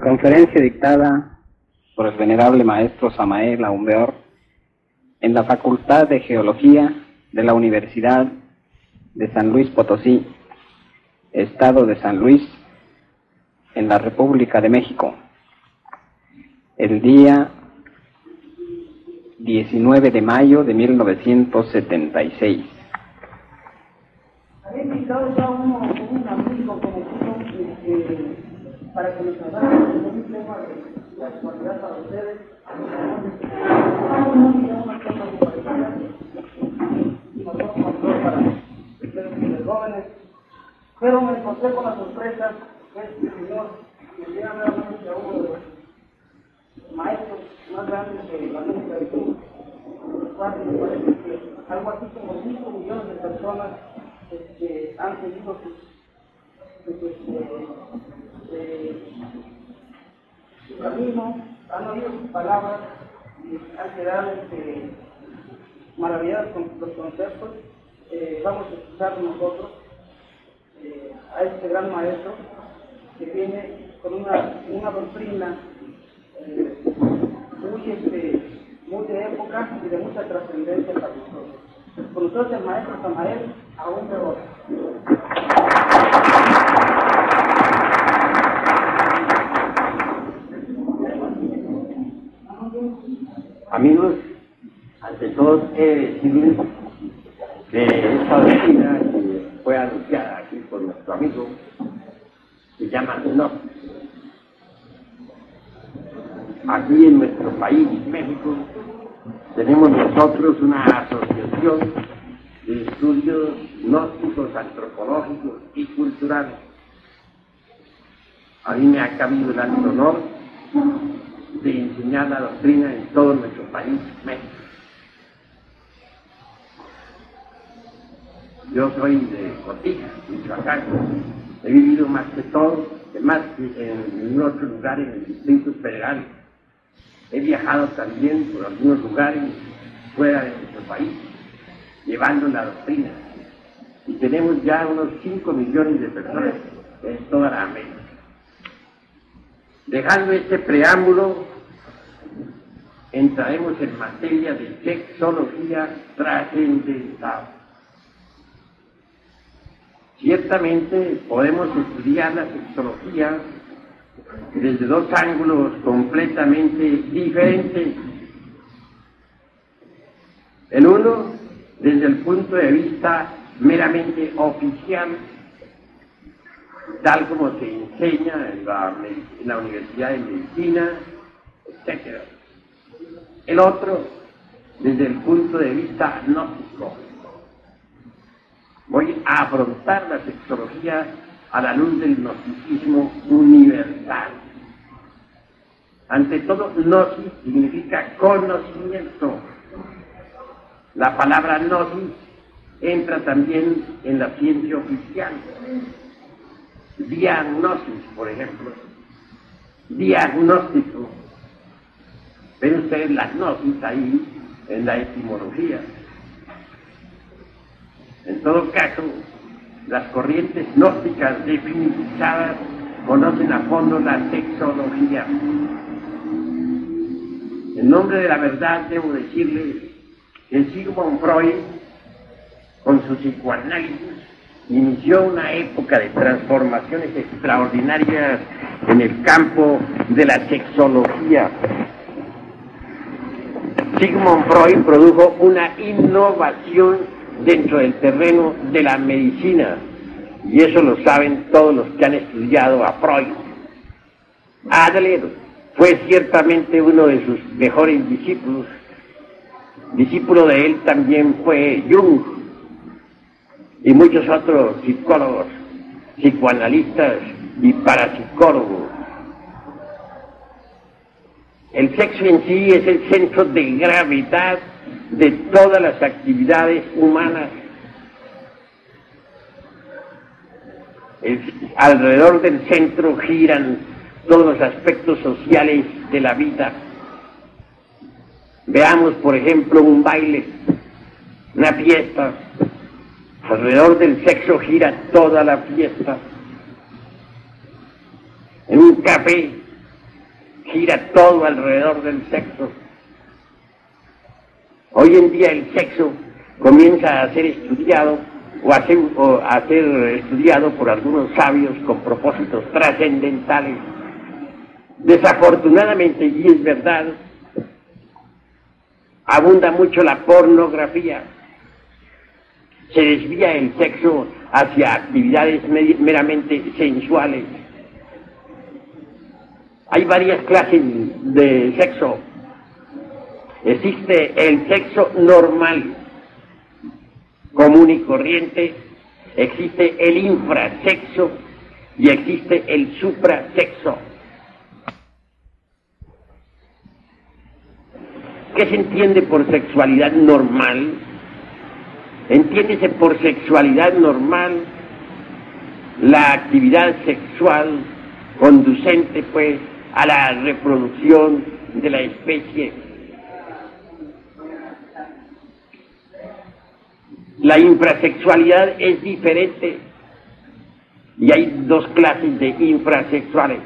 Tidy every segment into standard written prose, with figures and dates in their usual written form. Conferencia dictada por el venerable maestro Samael Aun Weor en la Facultad de Geología de la Universidad de San Luis Potosí, Estado de San Luis, en la República de México, el día 19 de mayo de 1976. Había invitado ya un amigo como para que nos hablara de un tema de la actualidad para ustedes. Pero me encontré con la sorpresa que este señor, que llega nuevamente a uno de los maestros más grandes de la música de Cuba, con los cuales me parece que algo así como 5 millones de personas han seguido su camino, han oído sus palabras y han quedado maravilladas con los conceptos. Vamos a escuchar nosotros a este gran maestro que viene con una doctrina muy de época y de mucha trascendencia para nosotros. Con nosotros el maestro Samael Aun Weor. Amigos, ante todo, de esta doctrina que fue anunciada aquí por nuestro amigo, se llama gnosis. Aquí en nuestro país, México, tenemos nosotros una asociación de estudios gnósticos, antropológicos y culturales. A mí me ha cabido el alto honor de enseñar la doctrina en todo nuestro país, México. Yo soy de Cotija, Michoacán. He vivido más que todo, más que en otro lugar, en el Distrito Federal. He viajado también por algunos lugares fuera de nuestro país, llevando la doctrina. Y tenemos ya unos 5 millones de personas en toda la América. Dejando este preámbulo, entraremos en materia de sexología trascendental. Ciertamente podemos estudiar la sexología desde dos ángulos completamente diferentes. El uno, desde el punto de vista meramente oficial, tal como se enseña en la Universidad de Medicina, etc. El otro, desde el punto de vista gnóstico. Voy a afrontar la sexología a la luz del gnosticismo universal. Ante todo, gnosis significa conocimiento. La palabra gnosis entra también en la ciencia oficial. Diagnosis, por ejemplo. Diagnóstico. Ven ustedes la gnosis ahí en la etimología. En todo caso, las corrientes gnósticas definitizadas conocen a fondo la sexología. En nombre de la verdad, debo decirles que Sigmund Freud, con su psicoanálisis, inició una época de transformaciones extraordinarias en el campo de la sexología. Sigmund Freud produjo una innovación dentro del terreno de la medicina, y eso lo saben todos los que han estudiado a Freud. Adler fue ciertamente uno de sus mejores discípulos. Discípulo de él también fue Jung y muchos otros psicólogos, psicoanalistas y parapsicólogos. El sexo en sí es el centro de gravedad de todas las actividades humanas. Alrededor del centro giran todos los aspectos sociales de la vida. Veamos, por ejemplo, un baile, una fiesta. Alrededor del sexo gira toda la fiesta. En un café gira todo alrededor del sexo. Hoy en día el sexo comienza a ser estudiado o a ser estudiado por algunos sabios con propósitos trascendentales. Desafortunadamente, y es verdad, abunda mucho la pornografía. Se desvía el sexo hacia actividades meramente sensuales. Hay varias clases de sexo. Existe el sexo normal, común y corriente, existe el infrasexo y existe el suprasexo. ¿Qué se entiende por sexualidad normal? Entiéndese por sexualidad normal la actividad sexual conducente, pues, a la reproducción de la especie. La infrasexualidad es diferente y hay dos clases de infrasexuales.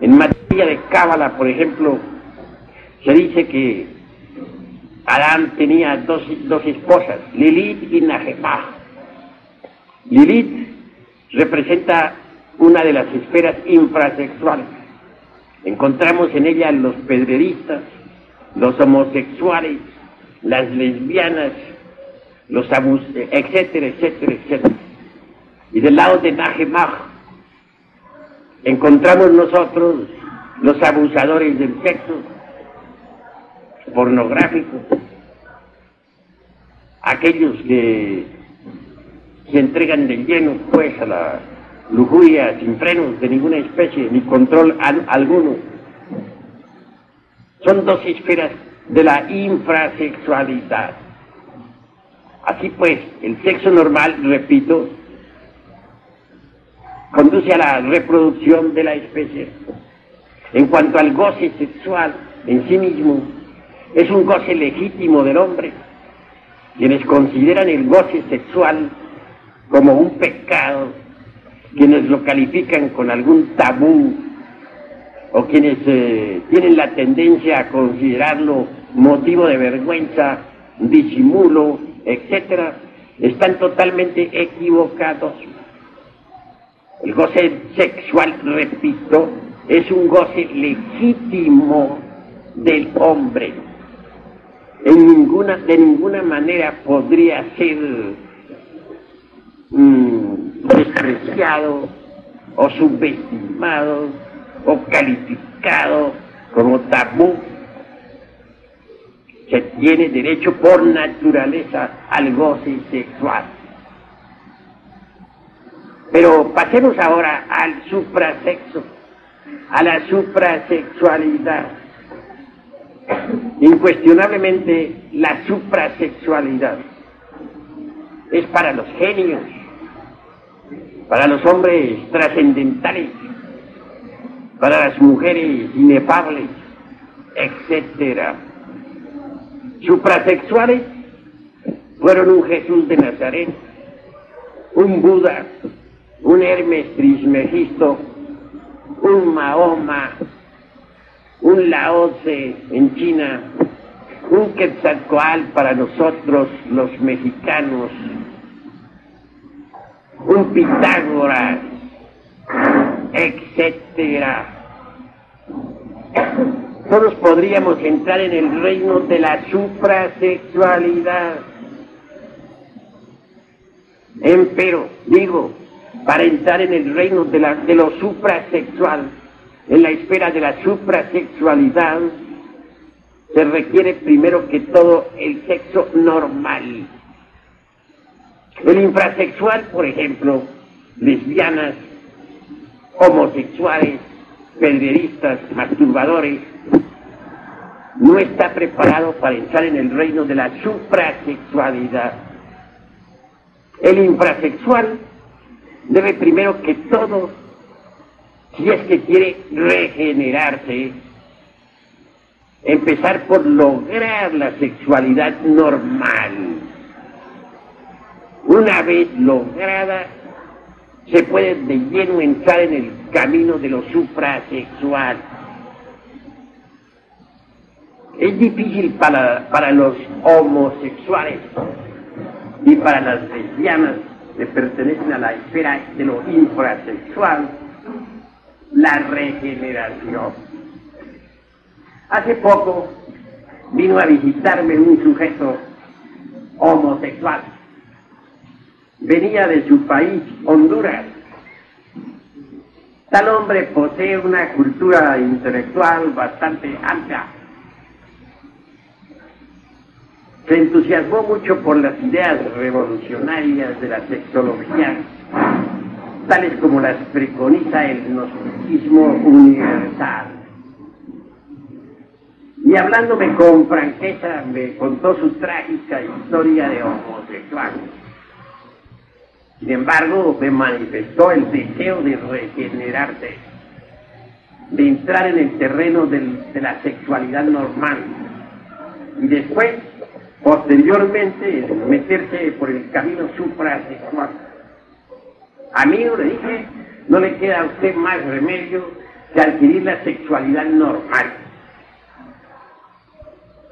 En materia de cábala, por ejemplo, se dice que Adán tenía dos esposas, Lilith y Najepah. Lilith representa una de las esferas infrasexuales. Encontramos en ella los pedreristas, los homosexuales, las lesbianas, los abusos, etcétera, etcétera, etcétera. Y del lado de Najemaj encontramos nosotros los abusadores del sexo, pornográficos, aquellos que se entregan de lleno, pues, a la lujuria sin frenos de ninguna especie ni control alguno. Son dos esferas de la infrasexualidad. Así pues, el sexo normal, repito, conduce a la reproducción de la especie. En cuanto al goce sexual en sí mismo, es un goce legítimo del hombre. Quienes consideran el goce sexual como un pecado, quienes lo califican con algún tabú, o quienes tienen la tendencia a considerarlo motivo de vergüenza, disimulo, etcétera, están totalmente equivocados. El goce sexual, repito, es un goce legítimo del hombre. De ninguna manera podría ser despreciado o subestimado o calificado como tabú. Se tiene derecho por naturaleza al goce sexual. Pero pasemos ahora al suprasexo, a la suprasexualidad. Incuestionablemente, la suprasexualidad es para los genios, para los hombres trascendentales, para las mujeres inefables, etcétera. Suprasexuales fueron un Jesús de Nazaret, un Buda, un Hermes Trismegisto, un Mahoma, un Lao Tse en China, un Quetzalcoatl para nosotros los mexicanos, un Pitágoras, etcétera. Todos podríamos entrar en el reino de la suprasexualidad. Empero, digo, para entrar en el reino de lo suprasexual, en la esfera de la suprasexualidad, se requiere primero que todo el sexo normal. El infrasexual, por ejemplo, lesbianas, homosexuales, pederastas, masturbadores, no está preparado para entrar en el reino de la suprasexualidad. El infrasexual debe primero que todo, si es que quiere regenerarse, empezar por lograr la sexualidad normal. Una vez lograda, se puede de lleno entrar en el camino de lo suprasexual. es difícil para los homosexuales y para las lesbianas que pertenecen a la esfera de lo infrasexual la regeneración. Hace poco vino a visitarme un sujeto homosexual. Venía de su país, Honduras. Tal hombre posee una cultura intelectual bastante alta. Se entusiasmó mucho por las ideas revolucionarias de la sexología, tales como las preconiza el gnosticismo universal. Y hablándome con franqueza, me contó su trágica historia de homosexual. Sin embargo, me manifestó el deseo de regenerarse, de entrar en el terreno de la sexualidad normal, y después, posteriormente, meterse por el camino suprasexual. Amigo, le dije, no le queda a usted más remedio que adquirir la sexualidad normal.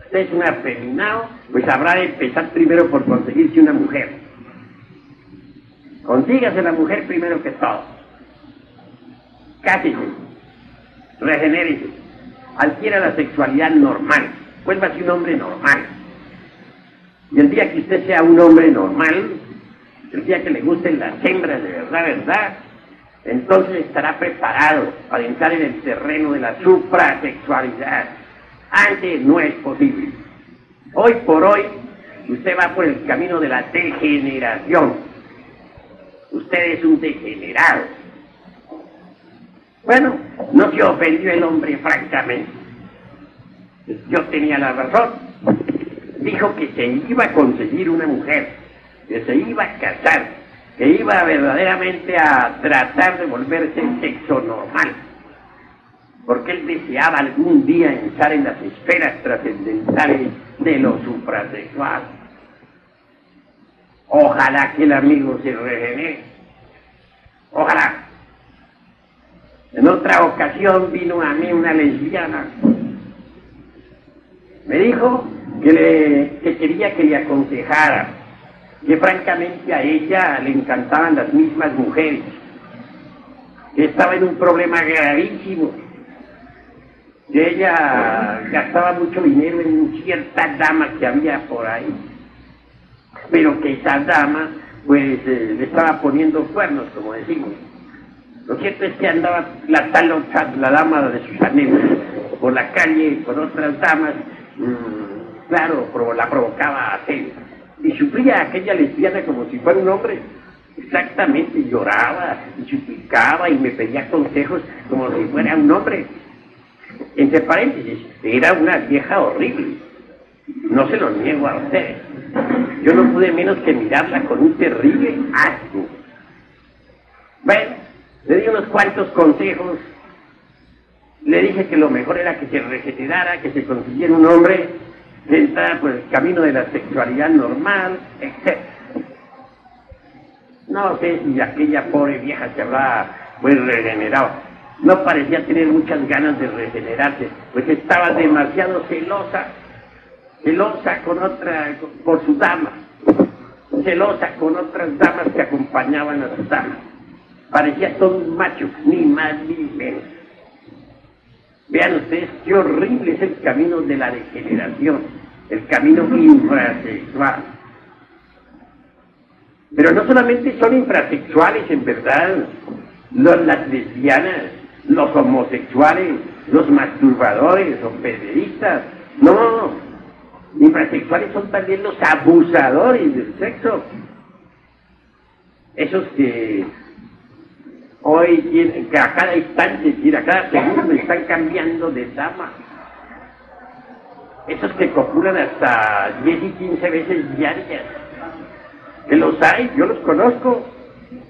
Usted es un afeminado, pues habrá de empezar primero por conseguirse una mujer. Consígase la mujer primero que todo. Cásese, regenérese, adquiera la sexualidad normal, vuélvase un hombre normal. Y el día que usted sea un hombre normal, el día que le gusten las hembras de verdad, entonces estará preparado para entrar en el terreno de la suprasexualidad. Antes no es posible. Hoy por hoy, usted va por el camino de la degeneración. Usted es un degenerado. Bueno, no se ofendió el hombre, francamente. Yo tenía la razón. Dijo que se iba a conseguir una mujer, que se iba a casar, que iba verdaderamente a tratar de volverse el sexo normal, porque él deseaba algún día entrar en las esferas trascendentales de lo suprasexual. Ojalá que el amigo se regenere, ojalá. En otra ocasión vino a mí una lesbiana, me dijo que quería que le aconsejara, que francamente a ella le encantaban las mismas mujeres, que estaba en un problema gravísimo, que ella gastaba mucho dinero en ciertas damas que había por ahí, pero que esas damas pues le estaba poniendo cuernos, como decimos. Lo cierto es que andaba la dama de sus amigos por la calle con otras damas, claro, la provocaba a él, y sufría aquella lesbiana como si fuera un hombre, exactamente, lloraba, y suplicaba, y me pedía consejos como si fuera un hombre. Entre paréntesis, era una vieja horrible, no se lo niego a ustedes. Yo no pude menos que mirarla con un terrible asco. Bueno, le di unos cuantos consejos, le dije que lo mejor era que se regenerara, que se consiguiera un hombre, de entrar por el camino de la sexualidad normal, etc. No sé si aquella pobre vieja se habrá pues regenerado. No parecía tener muchas ganas de regenerarse, pues estaba demasiado celosa por su dama, celosa con otras damas que acompañaban a sus damas. Parecía todo un macho, ni más ni menos. Vean ustedes qué horrible es el camino de la degeneración, el camino infrasexual. Pero no solamente son infrasexuales, en verdad, las lesbianas, los homosexuales, los masturbadores o pederistas. No, infrasexuales son también los abusadores del sexo. Esos que hoy, que a cada instante, a cada segundo están cambiando de dama. Esos que copulan hasta 10 y 15 veces diarias. Que los hay, yo los conozco,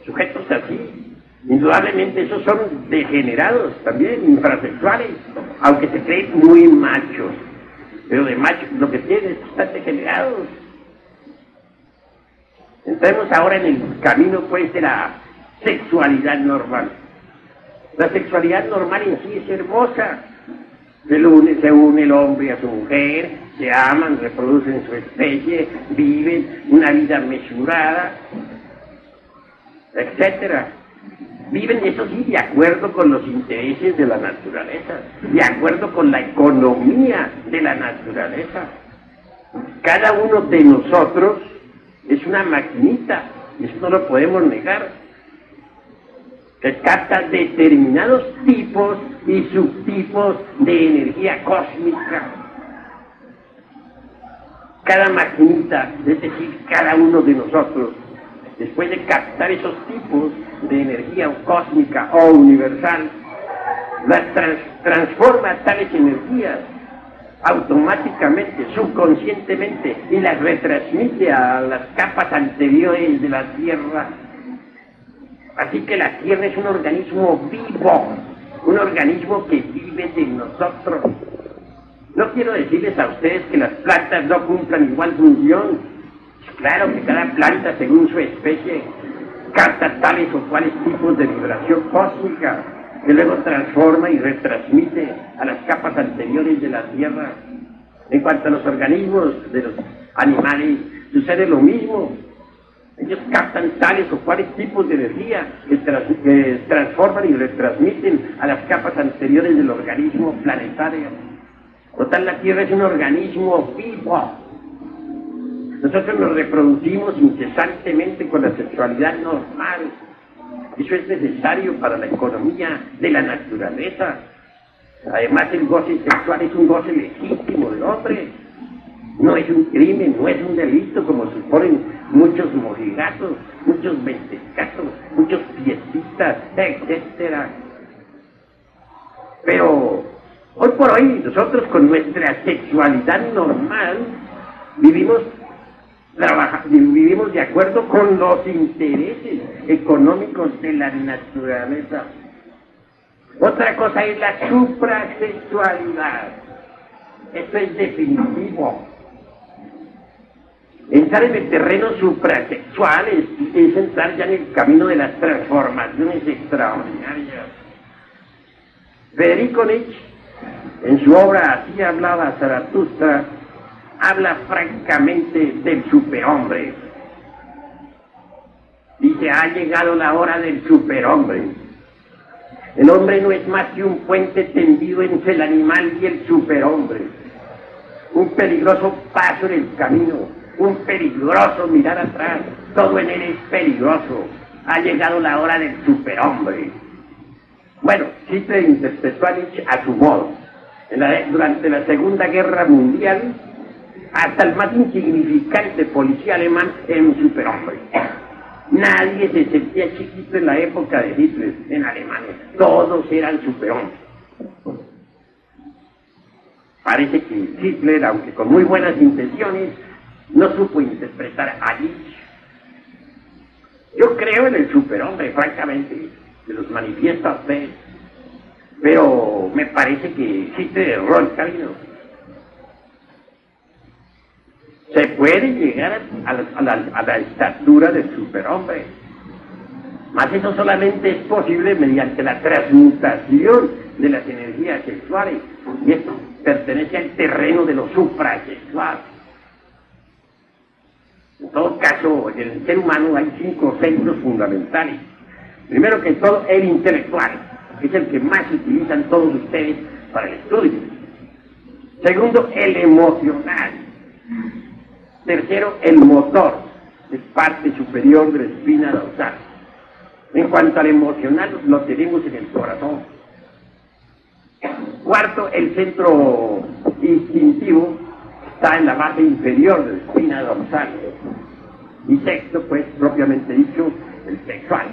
sujetos así. Indudablemente esos son degenerados también, infrasexuales, aunque se creen muy machos. Pero de machos lo que tienen es que están degenerados. Entremos ahora en el camino pues de la sexualidad normal. La sexualidad normal en sí es hermosa, Se une el hombre a su mujer, se aman, reproducen su especie, viven una vida mesurada, etcétera. Viven, eso sí, de acuerdo con los intereses de la naturaleza, de acuerdo con la economía de la naturaleza. Cada uno de nosotros es una maquinita, eso no lo podemos negar. Rescata determinados tipos y subtipos de energía cósmica. Cada maquinita, es decir, cada uno de nosotros, después de captar esos tipos de energía cósmica o universal, las transforma tales energías automáticamente, subconscientemente, y las retransmite a las capas anteriores de la Tierra. Así que la Tierra es un organismo vivo, un organismo que vive de nosotros. No quiero decirles a ustedes que las plantas no cumplan igual función. Claro que cada planta, según su especie, capta tales o cuales tipos de vibración cósmica que luego transforma y retransmite a las capas anteriores de la Tierra. En cuanto a los organismos de los animales, sucede lo mismo. Ellos captan tales o cuales tipos de energía que transforman y retransmiten a las capas anteriores del organismo planetario. Por tanto, la Tierra es un organismo vivo. Nosotros nos reproducimos incesantemente con la sexualidad normal. Eso es necesario para la economía de la naturaleza. Además, el goce sexual es un goce legítimo del hombre. No es un crimen, no es un delito, como suponen muchos mojigatos, muchos mentecatos, muchos pietistas, etcétera. Pero hoy por hoy, nosotros con nuestra sexualidad normal vivimos de acuerdo con los intereses económicos de la naturaleza. Otra cosa es la suprasexualidad. Esto es definitivo. Entrar en el terreno suprasexual es entrar ya en el camino de las transformaciones extraordinarias. Federico Nietzsche, en su obra Así hablaba Zaratustra, habla francamente del superhombre. Dice: ha llegado la hora del superhombre. El hombre no es más que un puente tendido entre el animal y el superhombre. Un peligroso paso en el camino, un peligroso mirar atrás, todo en él es peligroso. Ha llegado la hora del superhombre. Bueno, Hitler interpretó a Nietzsche a su modo. Durante la Segunda Guerra Mundial, hasta el más insignificante policía alemán era un superhombre. Nadie se sentía chiquito en la época de Hitler en Alemania. Todos eran superhombres. Parece que Hitler, aunque con muy buenas intenciones, no supo interpretar a Nietzsche. Yo creo en el superhombre, francamente, de los manifiestos a ustedes, pero me parece que Hitler erró el camino. Se puede llegar a la estatura del superhombre. Mas eso solamente es posible mediante la transmutación de las energías sexuales. Y esto pertenece al terreno de lo suprasexual. En todo caso, en el ser humano hay 5 centros fundamentales. Primero que todo, el intelectual, que es el que más utilizan todos ustedes para el estudio. Segundo, el emocional. Tercero, el motor, es parte superior de la espina dorsal. En cuanto al emocional, lo tenemos en el corazón. Cuarto, el centro instintivo está en la base inferior de la espina dorsal. Y sexto, pues, propiamente dicho, el sexual.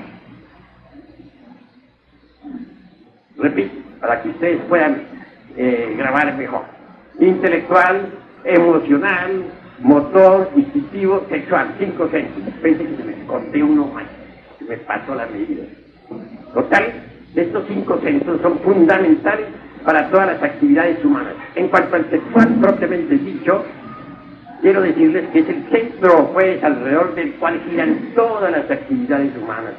Repito, para que ustedes puedan grabar mejor. Intelectual, emocional, motor, instintivo, sexual, 5 centros. Pensé que se me conté uno más, que me pasó la medida. Total, estos 5 centros son fundamentales para todas las actividades humanas. En cuanto al sexual, propiamente dicho, quiero decirles que es el centro, pues, alrededor del cual giran todas las actividades humanas.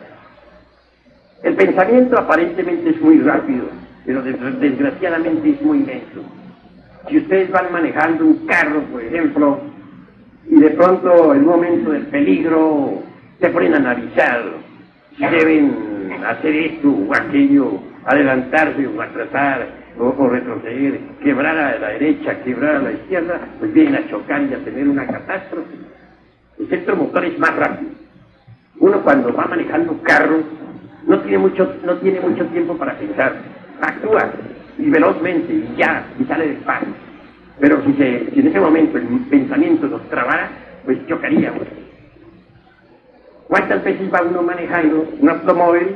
El pensamiento aparentemente es muy rápido, pero desgraciadamente es muy denso. Si ustedes van manejando un carro, por ejemplo, y de pronto en un momento del peligro se ponen a analizar si deben hacer esto o aquello, adelantarse o atrasar o retroceder, quebrar a la derecha, quebrar a la izquierda, pues vienen a chocar y a tener una catástrofe. El centro motor es más rápido. Uno cuando va manejando carros no tiene mucho tiempo para pensar, actúa y velozmente y ya, y sale del paso. Pero si en ese momento el pensamiento nos trabara, pues chocaríamos. ¿Cuántas veces va uno manejando un automóvil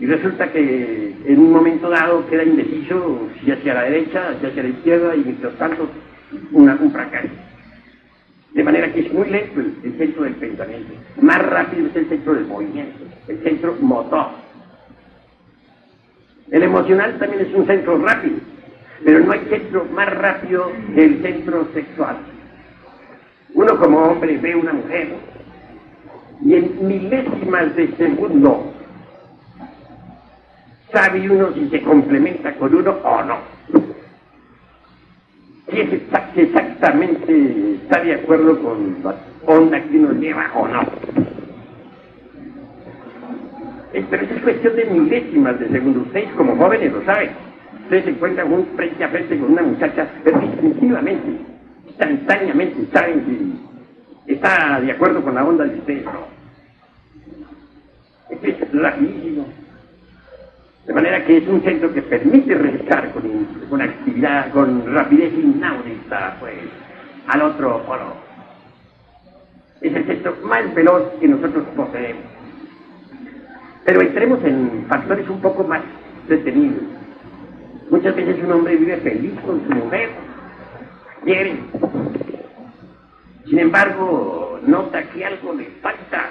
y resulta que en un momento dado queda indeciso si hacia la derecha, si hacia la izquierda, y mientras tanto un fracaso? De manera que es muy lento el centro del pensamiento, más rápido es el centro del movimiento, el centro motor. El emocional también es un centro rápido, pero no hay centro más rápido que el centro sexual. Uno como hombre ve una mujer y en milésimas de segundo sabe uno si se complementa con uno o no. Si es exactamente está de acuerdo con la onda que uno lleva o no. Pero es cuestión de milésimas de segundo. Ustedes como jóvenes lo saben. Ustedes se encuentran frente a frente con una muchacha, pero instintivamente, instantáneamente saben si está de acuerdo con la onda de ustedes o no. Es rapidísimo. De manera que es un centro que permite regresar con actividad, con rapidez inaudita, pues, al otro foro. Es el centro más veloz que nosotros poseemos. Pero entremos en factores un poco más detenidos. Muchas veces un hombre vive feliz con su mujer, quiere. Sin embargo, nota que algo le falta.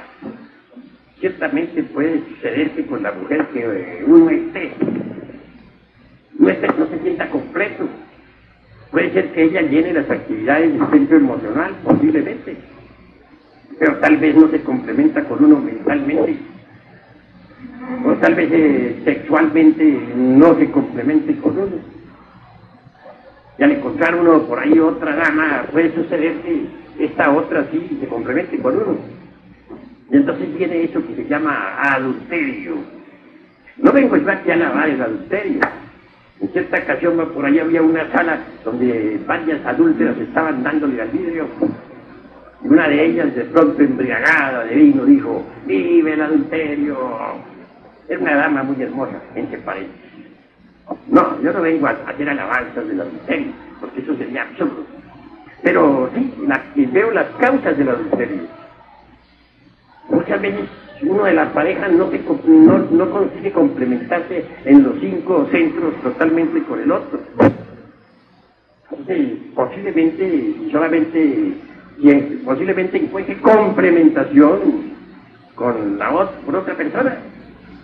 Ciertamente puede suceder que con la mujer que uno esté, no se sienta completo. Puede ser que ella llene las actividades del centro emocional, posiblemente, pero tal vez no se complementa con uno mentalmente, o tal vez sexualmente no se complemente con uno. Y al encontrar uno por ahí otra dama, puede suceder que esta otra sí se complemente con uno. Y entonces viene eso que se llama adulterio. No vengo yo aquí a alabar el adulterio. En cierta ocasión por allá había una sala donde varias adúlteras estaban dándole al vidrio. Y una de ellas, de pronto embriagada de vino, dijo: ¡Vive el adulterio! Era una dama muy hermosa, entre paréntesis. No, yo no vengo a hacer alabanzas del adulterio, porque eso sería absurdo. Pero sí, veo las causas del adulterio. Muchas veces uno de las parejas no consigue complementarse en los 5 centros totalmente con el otro. Entonces, posiblemente encuentre complementación con la otra, por otra persona,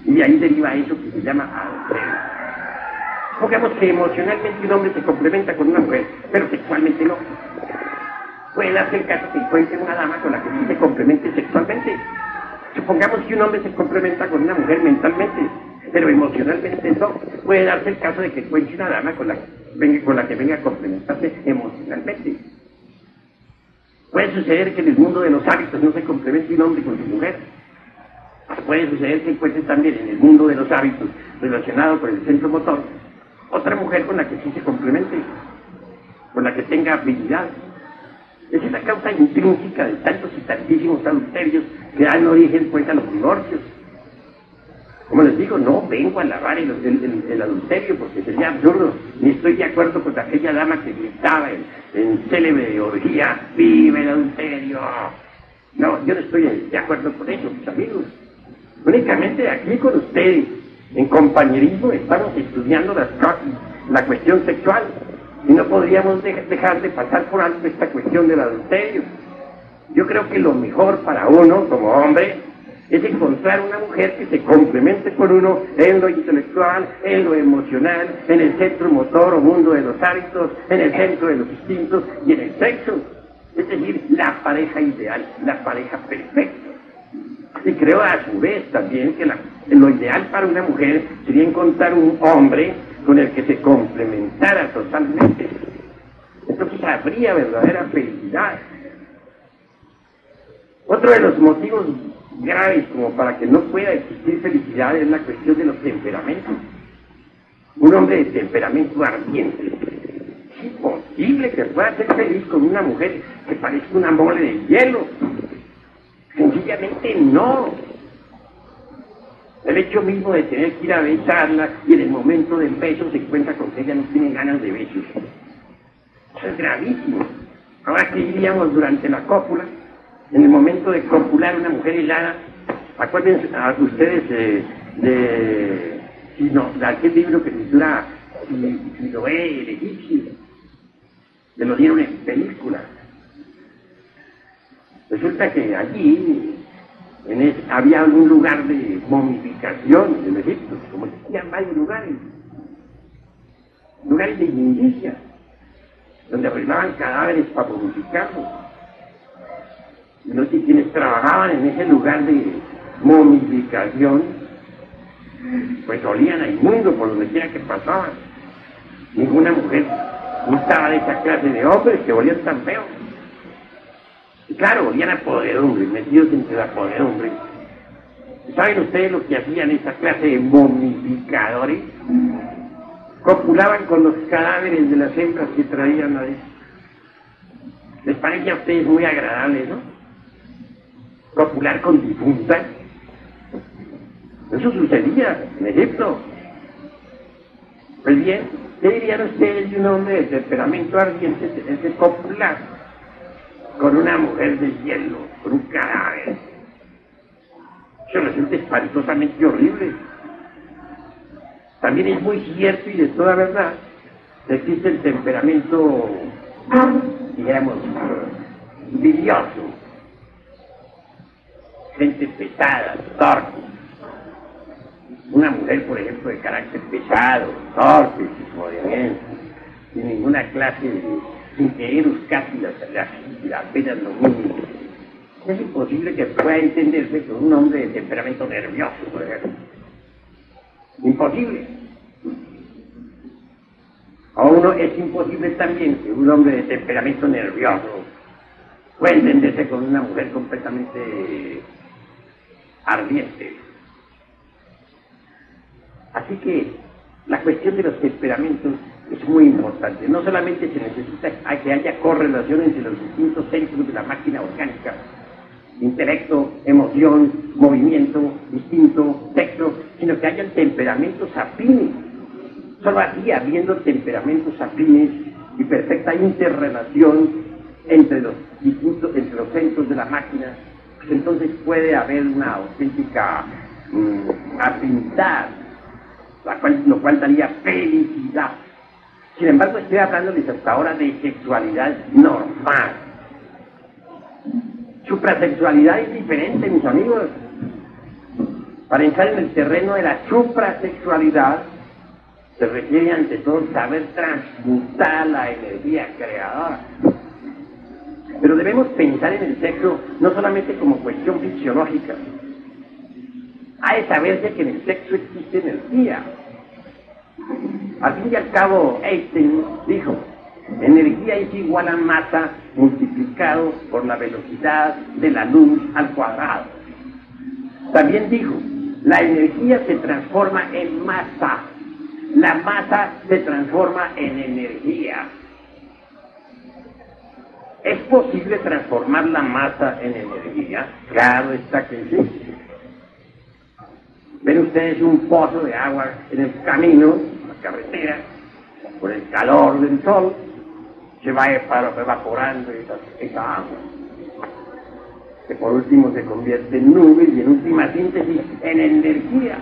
y de ahí deriva eso que se llama adulterio. Supongamos que emocionalmente un hombre se complementa con una mujer, pero sexualmente no. Puede hacer caso que encuentre una dama con la que sí se complemente sexualmente. Supongamos que un hombre se complementa con una mujer mentalmente, pero emocionalmente no. Puede darse el caso de que encuentre una dama con la que venga a complementarse emocionalmente. Puede suceder que en el mundo de los hábitos no se complemente un hombre con su mujer. Puede suceder que encuentre también en el mundo de los hábitos relacionado con el centro motor otra mujer con la que sí se complemente, con la que tenga habilidad. Esa es la causa intrínseca de tantos y tantísimos adulterios que dan origen pues a los divorcios. Como les digo, no vengo a alabar el adulterio porque sería absurdo, ni estoy de acuerdo con aquella dama que gritaba en célebre orgía: ¡Vive el adulterio! No, yo no estoy de acuerdo con eso, mis amigos. Únicamente aquí con ustedes, en compañerismo, estamos estudiando la cuestión sexual. Y no podríamos dejar de pasar por alto esta cuestión del adulterio. Yo creo que lo mejor para uno, como hombre, es encontrar una mujer que se complemente con uno en lo intelectual, en lo emocional, en el centro motor o mundo de los hábitos, en el centro de los instintos y en el sexo. Es decir, la pareja ideal, la pareja perfecta. Y creo a su vez también que lo ideal para una mujer sería encontrar un hombre con el que se complementara totalmente. Entonces habría verdadera felicidad. Otro de los motivos graves como para que no pueda existir felicidad es la cuestión de los temperamentos. Un hombre de temperamento ardiente, es imposible que pueda ser feliz con una mujer que parece una mole de hielo. Sencillamente no. El hecho mismo de tener que ir a besarla y en el momento del beso se encuentra con que ella no tiene ganas de besos. Eso es gravísimo. Ahora que iríamos durante la cópula, en el momento de copular una mujer helada, acuérdense a ustedes de aquel libro que se titula Siloé, el egipcio, que lo dieron en película. Resulta que allí había algún lugar de momificación en Egipto, como existían varios lugares de inmundicia, donde arrimaban cadáveres para momificarlos. Y los que quienes trabajaban en ese lugar de momificación, pues olían a inmundo por donde quiera que pasaban. Ninguna mujer gustaba de esa clase de hombres que olían tan feo. Y claro, olían a podredumbre, metidos entre la podredumbre. ¿Saben ustedes lo que hacían esa clase de momificadores? Copulaban con los cadáveres de las hembras que traían a eso. ¿Les parece a ustedes muy agradable eso? Copular con difuntas. Eso sucedía en Egipto. Pues bien, ¿qué dirían ustedes de un hombre de temperamento ardiente de copular con una mujer de hielo, con un cadáver? Eso resulta espantosamente horrible. También es muy cierto y de toda verdad que existe el temperamento, digamos, vidioso, gente pesada, torpe. Una mujer, por ejemplo, de carácter pesado, torpe, sin movimiento, sin ninguna clase de, sin querer casi las penas lo mínimo. Es imposible que pueda entenderse con un hombre de temperamento nervioso, por ejemplo. Imposible. A uno es imposible también que un hombre de temperamento nervioso pueda entenderse con una mujer completamente ardiente. Así que la cuestión de los temperamentos es muy importante. No solamente se necesita que haya correlación entre los distintos centros de la máquina orgánica, intelecto, emoción, movimiento, instinto, sexo, sino que hayan temperamentos afines. Solo así, habiendo temperamentos afines y perfecta interrelación entre los centros de la máquina, pues entonces puede haber una auténtica afinidad, lo cual daría felicidad. Sin embargo, estoy hablándoles hasta ahora de sexualidad normal. Suprasexualidad es diferente, mis amigos. Para entrar en el terreno de la suprasexualidad, se requiere ante todo saber transmutar la energía creadora. Pero debemos pensar en el sexo no solamente como cuestión fisiológica. Hay que saberse que en el sexo existe energía. Al fin y al cabo, Einstein dijo: energía es igual a masa multiplicado por la velocidad de la luz al cuadrado. También dijo: la energía se transforma en masa, la masa se transforma en energía. ¿Es posible transformar la masa en energía? Claro está que sí. Ven ustedes un pozo de agua en el camino, en la carretera, por el calor del sol, se va evaporando esa agua, que por último se convierte en nubes y en última síntesis en energía,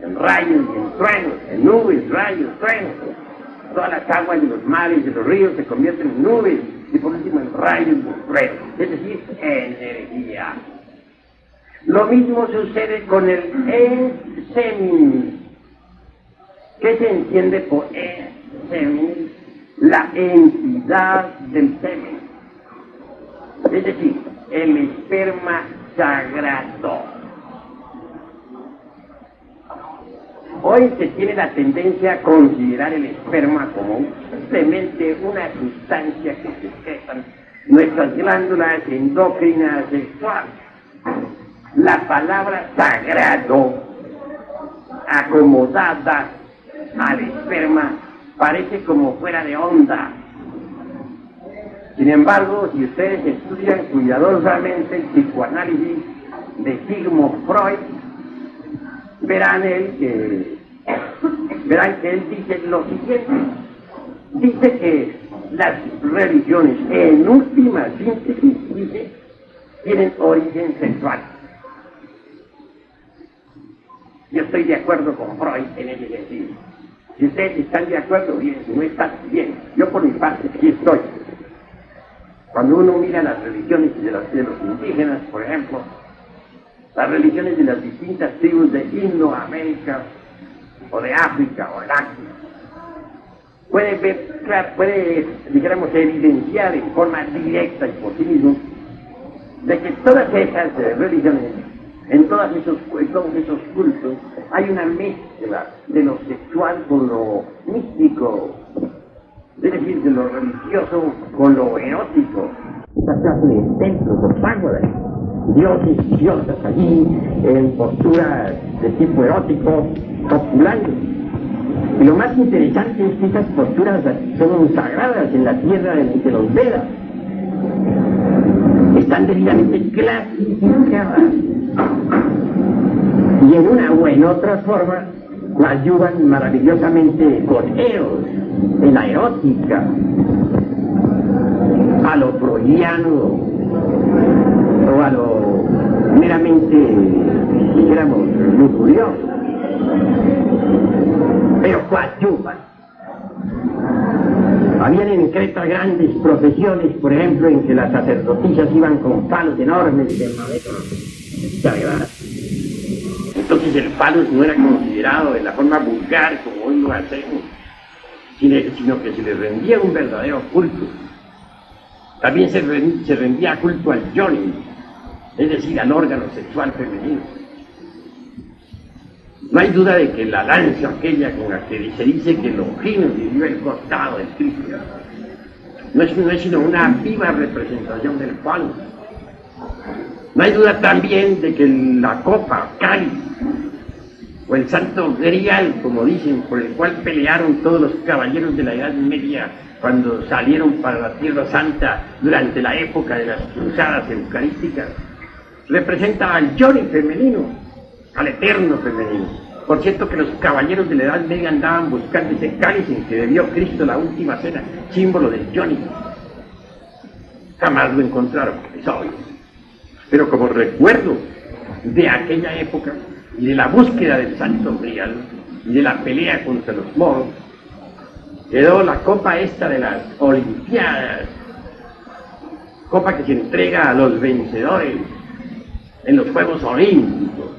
en rayos y en truenos, en nubes, rayos, truenos. Todas las aguas de los mares y de los ríos se convierten en nubes y por último en rayos y en truenos, es decir, energía. Lo mismo sucede con el semin. ¿Qué se entiende por semin? La entidad del semen. Es decir, el esperma sagrado. Hoy se tiene la tendencia a considerar el esperma como simplemente una sustancia que secretan nuestras glándulas endócrinas sexuales. La palabra sagrado, acomodada al esperma, parece como fuera de onda. Sin embargo, si ustedes estudian cuidadosamente el psicoanálisis de Sigmund Freud, verán que él dice lo siguiente. Dice que las religiones, en última síntesis, dice, tienen origen sexual. Yo estoy de acuerdo con Freud en ese sentido. Si ustedes están de acuerdo, bien. Si no están, bien. Yo por mi parte sí estoy. Cuando uno mira las religiones de los indígenas, por ejemplo, las religiones de las distintas tribus de Indoamérica, o de África, o de Asia, puede, digamos, evidenciar en forma directa y por sí mismo de que todas esas religiones, en todos esos cultos, hay una mezcla de lo sexual con lo místico, es decir, de lo religioso con lo erótico. Esta clase de templos o pagodas, dioses y diosas allí, en posturas de tipo erótico, populares. Y lo más interesante es que estas posturas son sagradas en la tierra de los Vedas. Están debidamente clasificadas. Y en una o en otra forma ayudan maravillosamente con eros, en la erótica, a lo freudiano o a lo meramente, digamos, lujurioso, pero coadyuvan. Habían en Creta grandes profesiones, por ejemplo, en que las sacerdotisas iban con palos enormes de madera. Entonces el palo no era considerado de la forma vulgar como hoy lo hacemos, sino que se le rendía un verdadero culto. También se rendía culto al yoni, es decir, al órgano sexual femenino. No hay duda de que la lanza aquella con la que se dice que el ojino vivió el costado del Cristo no es sino una viva representación del palo. No hay duda también de que la copa, cáliz, o el santo grial, como dicen, por el cual pelearon todos los caballeros de la Edad Media cuando salieron para la Tierra Santa durante la época de las cruzadas eucarísticas, representa al yoni femenino, al eterno femenino. Por cierto que los caballeros de la Edad Media andaban buscando ese cáliz en que bebió Cristo la última cena, símbolo del yoni. Jamás lo encontraron, es obvio. Pero como recuerdo de aquella época y de la búsqueda del santo grial y de la pelea contra los moros, quedó la copa esta de las olimpiadas, copa que se entrega a los vencedores en los Juegos Olímpicos.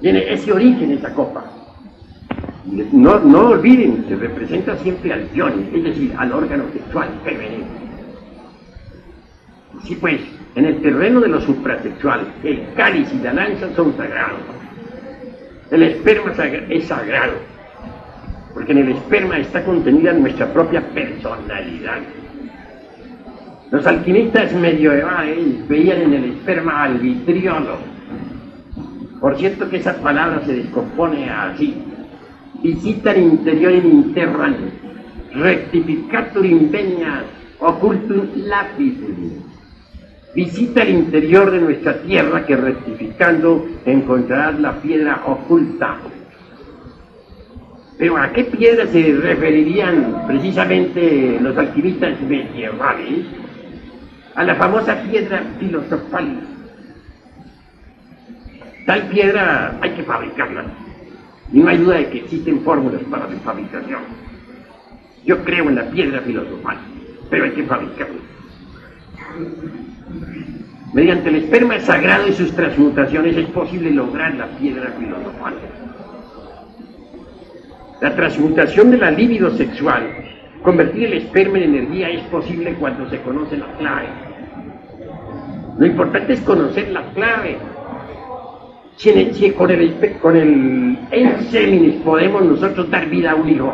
Tiene ese origen esa copa. No olviden que representa siempre al yoni, es decir, al órgano sexual femenino. Sí, pues, en el terreno de lo suprasexual, el cáliz y la lanza son sagrados. El esperma es sagrado, porque en el esperma está contenida nuestra propia personalidad. Los alquimistas medievales veían en el esperma al vitriolo. Por cierto que esa palabra se descompone así: visitar interior in interran, rectificatur in venia, occultum lapidum. Visita el interior de nuestra tierra, que rectificando encontrarás la piedra oculta. Pero ¿a qué piedra se referirían precisamente los alquimistas medievales? A la famosa piedra filosofal. Tal piedra hay que fabricarla, y no hay duda de que existen fórmulas para su fabricación. Yo creo en la piedra filosofal, pero hay que fabricarla. Mediante el esperma sagrado y sus transmutaciones es posible lograr la piedra filosofal. La transmutación de la libido sexual, convertir el esperma en energía, es posible cuando se conoce la clave. Lo importante es conocer la clave. si con el enseminis podemos nosotros dar vida a un hijo,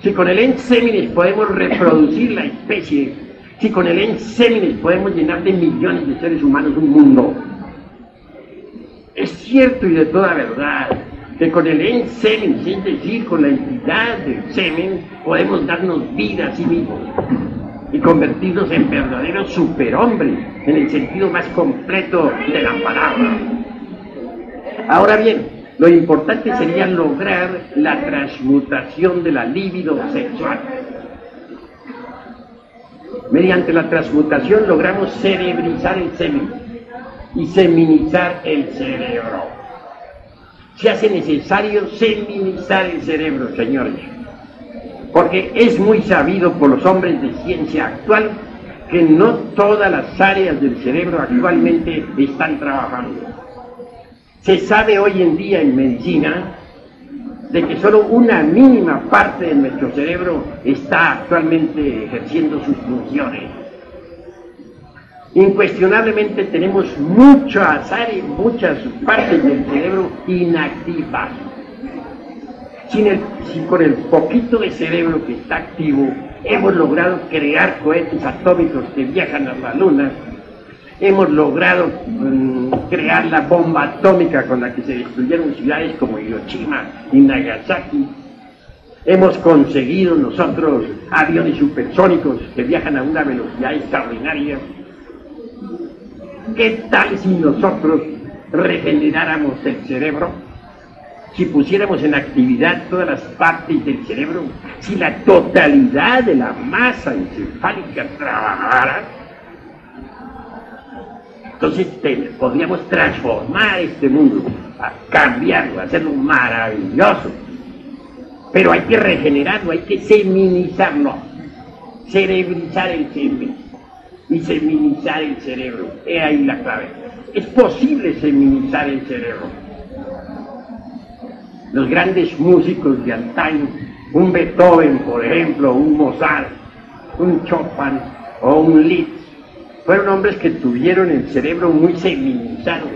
si con el enseminis podemos reproducir la especie, si con el enseminis podemos llenar de millones de seres humanos un mundo. Es cierto y de toda verdad que con el enseminis, es decir, con la entidad del semen, podemos darnos vida a sí mismos y convertirnos en verdaderos superhombres, en el sentido más completo de la palabra. Ahora bien, lo importante sería lograr la transmutación de la libido sexual. Mediante la transmutación logramos cerebrizar el semen y seminizar el cerebro. Se hace necesario seminizar el cerebro, señores, porque es muy sabido por los hombres de ciencia actual que no todas las áreas del cerebro actualmente están trabajando. Se sabe hoy en día en medicina de que solo una mínima parte de nuestro cerebro está actualmente ejerciendo sus funciones. Incuestionablemente tenemos muchas áreas, muchas partes del cerebro inactivas. Con el poquito de cerebro que está activo, hemos logrado crear cohetes atómicos que viajan a la luna, hemos logrado crear la bomba atómica con la que se destruyeron ciudades como Hiroshima y Nagasaki, hemos conseguido nosotros aviones supersónicos que viajan a una velocidad extraordinaria. ¿Qué tal si nosotros regeneráramos el cerebro? Si pusiéramos en actividad todas las partes del cerebro, si la totalidad de la masa encefálica trabajara, entonces podríamos transformar este mundo, cambiarlo, hacerlo maravilloso. Pero hay que regenerarlo, hay que seminizarlo, cerebrizar el semen y seminizar el cerebro. Es ahí la clave. Es posible seminizar el cerebro. Los grandes músicos de antaño, un Beethoven, por ejemplo, un Mozart, un Chopin o un Liszt, fueron hombres que tuvieron el cerebro muy seminizado,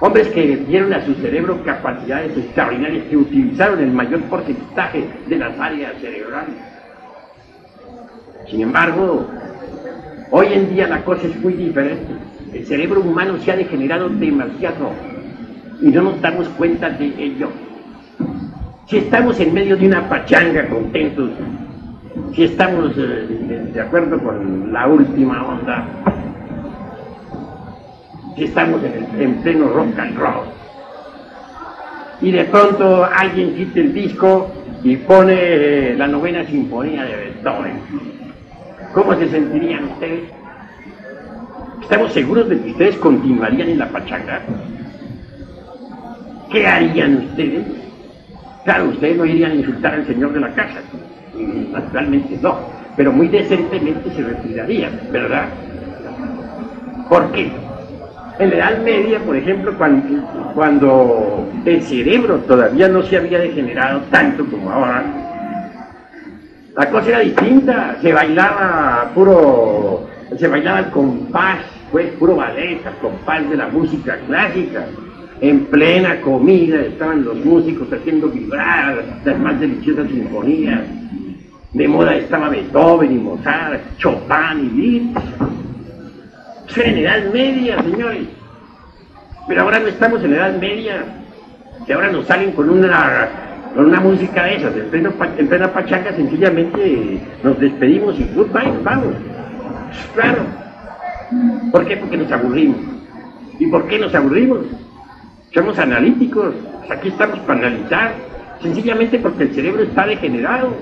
hombres que dieron a su cerebro capacidades extraordinarias, que utilizaron el mayor porcentaje de las áreas cerebrales. Sin embargo, hoy en día la cosa es muy diferente. El cerebro humano se ha degenerado demasiado y no nos damos cuenta de ello. Si estamos en medio de una pachanga contentos, si estamos de acuerdo con la última onda, si estamos en pleno rock and roll, y de pronto alguien quita el disco y pone la novena sinfonía de Beethoven, ¿cómo se sentirían ustedes? ¿Estamos seguros de que ustedes continuarían en la pachanga? ¿Qué harían ustedes? Claro, ustedes no irían a insultar al señor de la casa, naturalmente no, pero muy decentemente se retirarían, ¿verdad? ¿Por qué? En la Edad Media, por ejemplo, cuando el cerebro todavía no se había degenerado tanto como ahora, la cosa era distinta, se bailaba al compás, pues puro ballet, al compás de la música clásica. En plena comida estaban los músicos haciendo vibrar las más deliciosas sinfonías. De moda estaba Beethoven y Mozart, Chopin y Liszt. Eso era en Edad Media, señores. Pero ahora no estamos en Edad Media. Y ahora nos salen con una música de esas. En plena pachanga sencillamente nos despedimos y goodbye, vamos. Claro. ¿Por qué? Porque nos aburrimos. ¿Y por qué nos aburrimos? Somos analíticos, aquí estamos para analizar, sencillamente porque el cerebro está degenerado.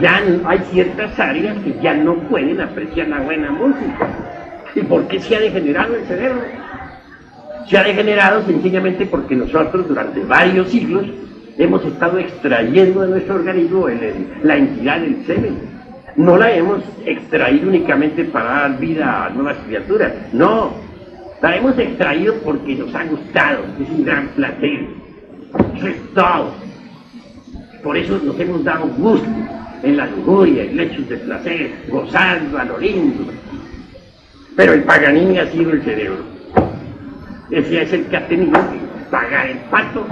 Ya hay ciertas áreas que ya no pueden apreciar la buena música. ¿Y por qué se ha degenerado el cerebro? Se ha degenerado sencillamente porque nosotros durante varios siglos hemos estado extrayendo de nuestro organismo la entidad del semen. No la hemos extraído únicamente para dar vida a nuevas criaturas, no. La hemos extraído porque nos ha gustado, es un gran placer, eso es todo. Por eso nos hemos dado gusto en la lujuria, en lechos de placer, gozando a lo lindo. Pero el Paganini ha sido el cerebro, ese es el que ha tenido pagar el pato.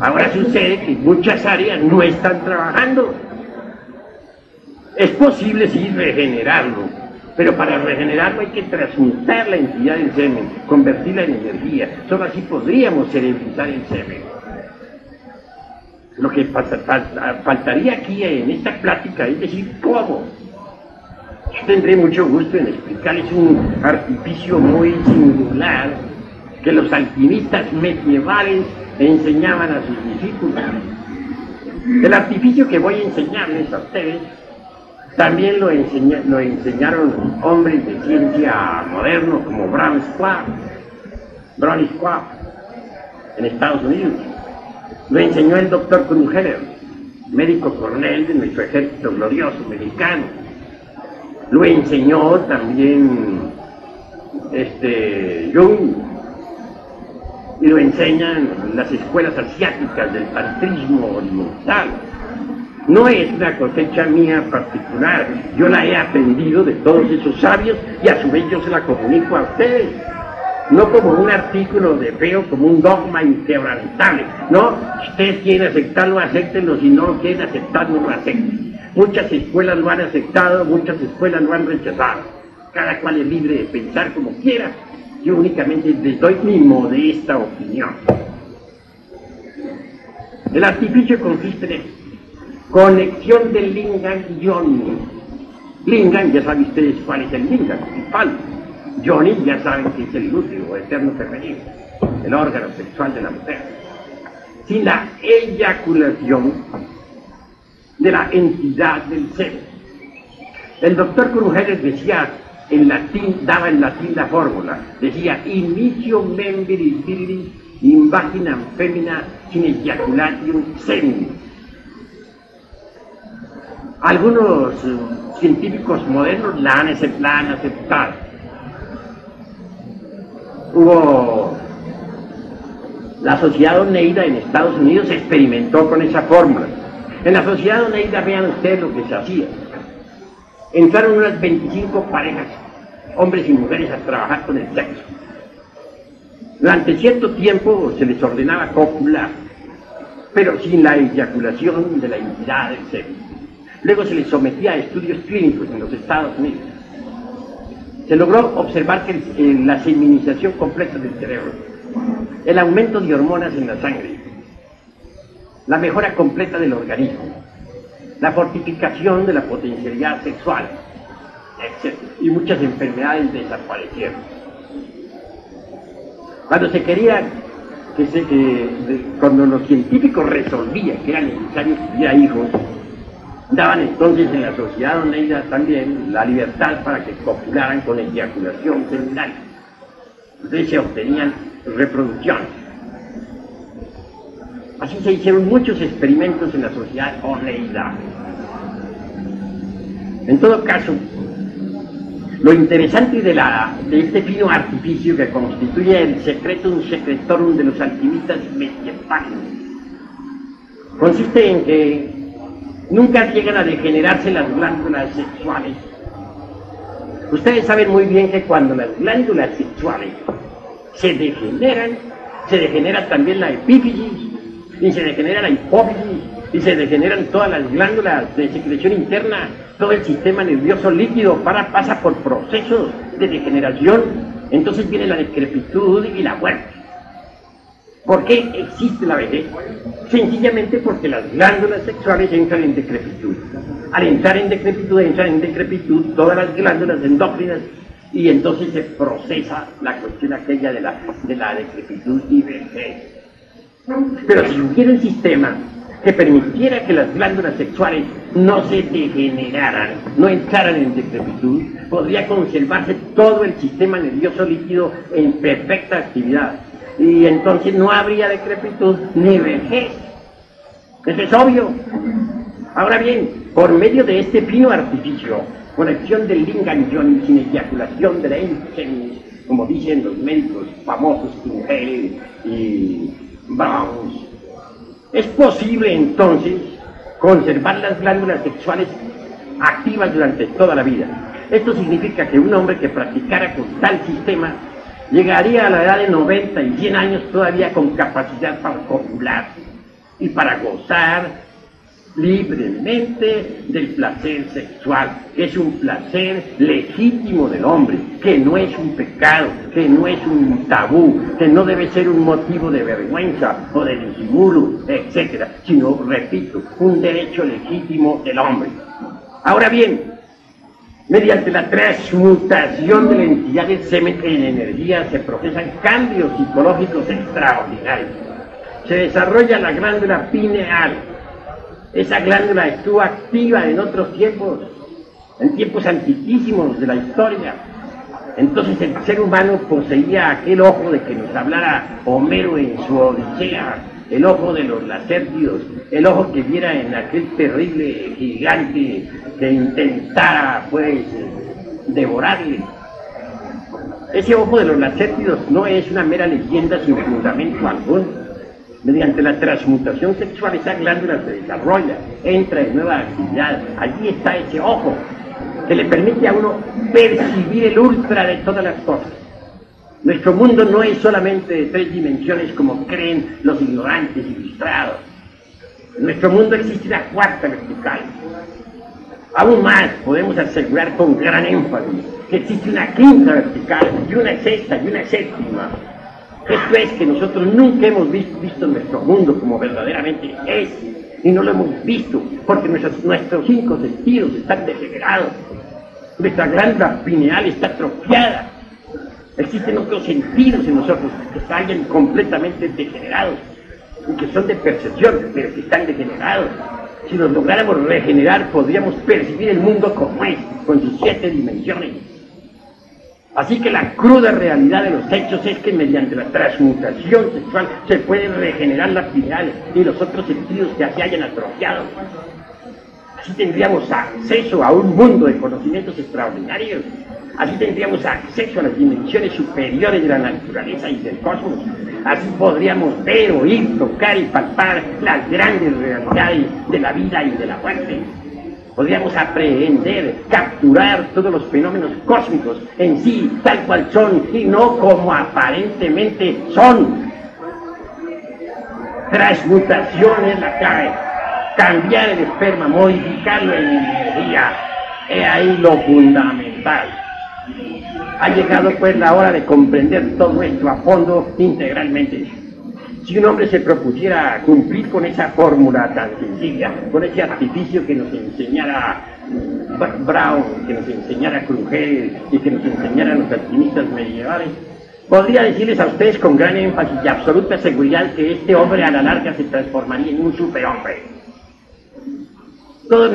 Ahora sucede que muchas áreas no están trabajando. Es posible sí regenerarlo, pero para regenerarlo hay que transmutar la entidad del semen, convertirla en energía. Solo así podríamos cerebrizar el semen. Lo que faltaría aquí en esta plática es decir cómo. Yo tendré mucho gusto en explicarles un artificio muy singular que los alquimistas medievales enseñaban a sus discípulos. El artificio que voy a enseñarles a ustedes también lo enseñaron hombres de ciencia modernos como Brown-Séquard en Estados Unidos. Lo enseñó el doctor Kruger, médico coronel de nuestro ejército glorioso mexicano. Lo enseñó también Jung, y lo enseñan las escuelas asiáticas del tantrismo oriental. No es una cosecha mía particular, yo la he aprendido de todos esos sabios y a su vez yo se la comunico a ustedes. No como un artículo de feo, como un dogma inquebrantable. No, si ustedes quieren aceptarlo, acéptenlo, si no lo quieren aceptar, no lo acepten. Muchas escuelas lo han aceptado, muchas escuelas lo han rechazado. Cada cual es libre de pensar como quiera, yo únicamente les doy mi modesta opinión. El artificio consiste en conexión del Lingam y Yoni. Lingam, ya saben ustedes cuál es el Lingam principal. Yoni, ya saben que es el lúteo, eterno femenino, el órgano sexual de la mujer. Sin la eyaculación de la entidad del ser. El doctor Kruger decía en latín, daba en latín la fórmula, decía: Initio membris virilis in vaginam femina sin eyaculatium semin. Algunos científicos modernos la han aceptado. Hubo la sociedad Oneida en Estados Unidos, experimentó con esa fórmula. En la sociedad Oneida, vean ustedes lo que se hacía. Entraron unas 25 parejas, hombres y mujeres, a trabajar con el sexo. Durante cierto tiempo se les ordenaba copular, pero sin la eyaculación de la entidad del sexo. Luego se les sometía a estudios clínicos en los Estados Unidos. Se logró observar que la feminización completa del cerebro, el aumento de hormonas en la sangre, la mejora completa del organismo, la fortificación de la potencialidad sexual, etc. Y muchas enfermedades desaparecieron. Cuando se quería cuando los científicos resolvían que era necesario que hubiera hijos, daban entonces en la sociedad Oneida también la libertad para que copularan con eyaculación seminal. Entonces se obtenían reproducciones. Así se hicieron muchos experimentos en la sociedad Oneida. En todo caso, lo interesante de este fino artificio que constituye el secretum secretorum de los alquimistas medievales consiste en que nunca llegan a degenerarse las glándulas sexuales. Ustedes saben muy bien que cuando las glándulas sexuales se degeneran, se degenera también la epífisis, y se degenera la hipófisis, y se degeneran todas las glándulas de secreción interna, todo el sistema nervioso líquido pasa por procesos de degeneración, entonces viene la decrepitud y la muerte. ¿Por qué existe la vejez? Sencillamente porque las glándulas sexuales entran en decrepitud. Al entrar en decrepitud, todas las glándulas endócrinas, y entonces se procesa la cuestión aquella de la decrepitud y vejez. Pero si hubiera un sistema que permitiera que las glándulas sexuales no se degeneraran, no entraran en decrepitud, podría conservarse todo el sistema nervioso líquido en perfecta actividad. Y entonces no habría decrepitud ni vejez. Eso es obvio. Ahora bien, por medio de este fino artificio, conexión del linganjón sin eyaculación de la ínsemis, como dicen los médicos famosos Kruger y Browns, es posible entonces conservar las glándulas sexuales activas durante toda la vida. Esto significa que un hombre que practicara con tal sistema llegaría a la edad de 90 y 100 años todavía con capacidad para copularse y para gozar libremente del placer sexual, que es un placer legítimo del hombre, que no es un pecado, que no es un tabú, que no debe ser un motivo de vergüenza o de disimulo, etcétera, sino, repito, un derecho legítimo del hombre. Ahora bien, mediante la transmutación de la entidad de semen en energía se procesan cambios psicológicos extraordinarios. Se desarrolla la glándula pineal. Esa glándula estuvo activa en otros tiempos, en tiempos antiquísimos de la historia. Entonces el ser humano poseía aquel ojo de que nos hablara Homero en su Odisea, el ojo de los lacértidos, el ojo que viera en aquel terrible gigante que intentara, pues, devorarle. Ese ojo de los lacértidos no es una mera leyenda sin fundamento alguno. Mediante la transmutación sexual esa glándula se desarrolla, entra en nueva actividad, allí está ese ojo, que le permite a uno percibir el ultra de todas las cosas. Nuestro mundo no es solamente de 3 dimensiones como creen los ignorantes ilustrados. En nuestro mundo existe una 4ª vertical. Aún más podemos asegurar con gran énfasis que existe una 5ª vertical, y una 6ª y una 7ª. Esto es que nosotros nunca hemos visto nuestro mundo como verdaderamente es, y no lo hemos visto porque nuestros 5 sentidos están degenerados, nuestra glándula pineal está atrofiada, existen otros sentidos en nosotros que están completamente degenerados y que son de percepción, pero que están degenerados. Si nos lográramos regenerar podríamos percibir el mundo como es, con sus 7 dimensiones. Así que la cruda realidad de los hechos es que mediante la transmutación sexual se pueden regenerar las pineales y los otros sentidos que se hayan atrofiado. Así tendríamos acceso a un mundo de conocimientos extraordinarios. Así tendríamos acceso a las dimensiones superiores de la naturaleza y del cosmos. Así podríamos ver, oír, tocar y palpar las grandes realidades de la vida y de la muerte. Podríamos aprehender, capturar todos los fenómenos cósmicos en sí, tal cual son, y no como aparentemente son. Transmutación es la clave. Cambiar el esperma, modificarlo en energía. He ahí lo fundamental. Ha llegado pues la hora de comprender todo esto a fondo, integralmente. Si un hombre se propusiera cumplir con esa fórmula tan sencilla, con ese artificio que nos enseñara Brown, que nos enseñara Kruger y que nos enseñaran los alquimistas medievales, podría decirles a ustedes con gran énfasis y absoluta seguridad que este hombre a la larga se transformaría en un superhombre. Todos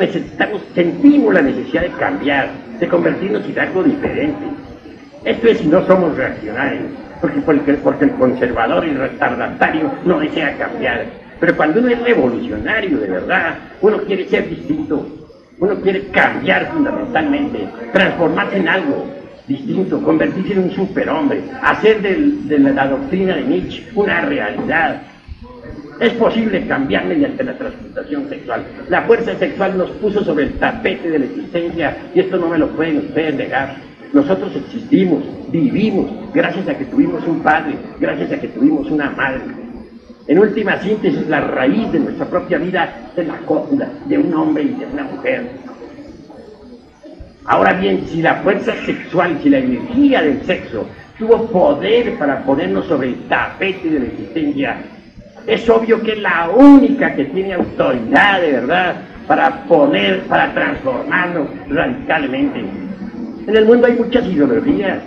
sentimos la necesidad de cambiar, de convertirnos en algo diferente. Esto es si no somos reaccionarios. Porque el conservador y el retardatario no desea cambiar. Pero cuando uno es revolucionario de verdad, uno quiere ser distinto, uno quiere cambiar fundamentalmente, transformarse en algo distinto, convertirse en un superhombre, hacer de la doctrina de Nietzsche una realidad. Es posible cambiar mediante la transmutación sexual. La fuerza sexual nos puso sobre el tapete de la existencia, y esto no me lo pueden ustedes negar. Nosotros existimos, vivimos, gracias a que tuvimos un padre, gracias a que tuvimos una madre. En última síntesis, la raíz de nuestra propia vida es la cópula de un hombre y de una mujer. Ahora bien, si la fuerza sexual, si la energía del sexo tuvo poder para ponernos sobre el tapete de la existencia, es obvio que es la única que tiene autoridad de verdad para transformarnos radicalmente. En el mundo hay muchas ideologías,